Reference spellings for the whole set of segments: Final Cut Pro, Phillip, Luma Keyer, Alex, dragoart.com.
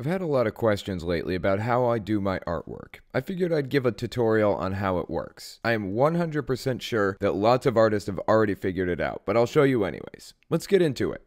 I've had a lot of questions lately about how I do my artwork. I figured I'd give a tutorial on how it works. I am 100% sure that lots of artists have already figured it out, but I'll show you anyways. Let's get into it.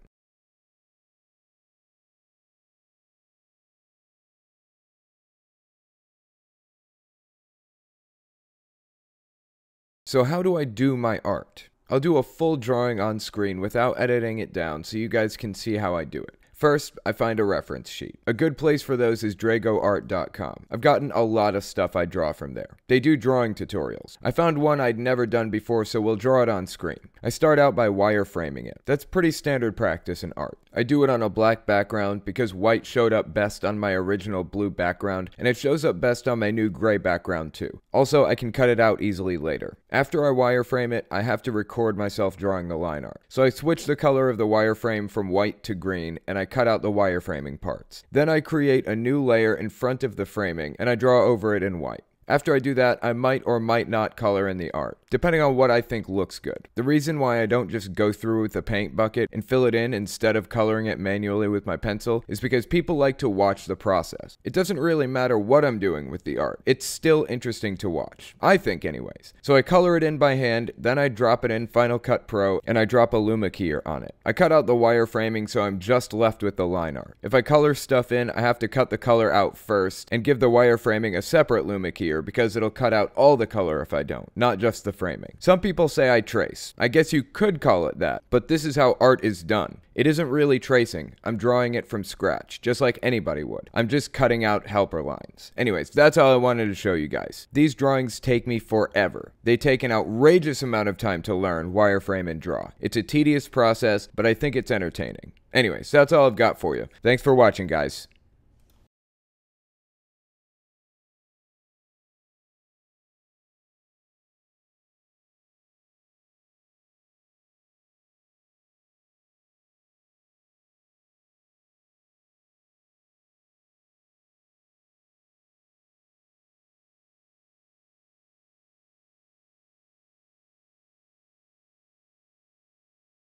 So how do I do my art? I'll do a full drawing on screen without editing it down so you guys can see how I do it. First, I find a reference sheet. A good place for those is dragoart.com. I've gotten a lot of stuff I draw from there. They do drawing tutorials. I found one I'd never done before, so we'll draw it on screen. I start out by wireframing it. That's pretty standard practice in art. I do it on a black background because white showed up best on my original blue background, and it shows up best on my new gray background too. Also, I can cut it out easily later. After I wireframe it, I have to record myself drawing the line art. So I switch the color of the wireframe from white to green, and I cut out the wireframing parts. Then I create a new layer in front of the framing and I draw over it in white. After I do that, I might or might not color in the art, depending on what I think looks good. The reason why I don't just go through with a paint bucket and fill it in instead of coloring it manually with my pencil is because people like to watch the process. It doesn't really matter what I'm doing with the art. It's still interesting to watch. I think anyways. So I color it in by hand, then I drop it in Final Cut Pro, and I drop a Luma Keyer on it. I cut out the wireframing, so I'm just left with the line art. If I color stuff in, I have to cut the color out first and give the wireframing a separate Luma Keyer, because it'll cut out all the color if I don't, not just the framing. Some people say I trace. I guess you could call it that, but this is how art is done. It isn't really tracing. I'm drawing it from scratch, just like anybody would. I'm just cutting out helper lines. Anyways, that's all I wanted to show you guys. These drawings take me forever. They take an outrageous amount of time to learn, wireframe, and draw. It's a tedious process, but I think it's entertaining. Anyways, that's all I've got for you. Thanks for watching, guys.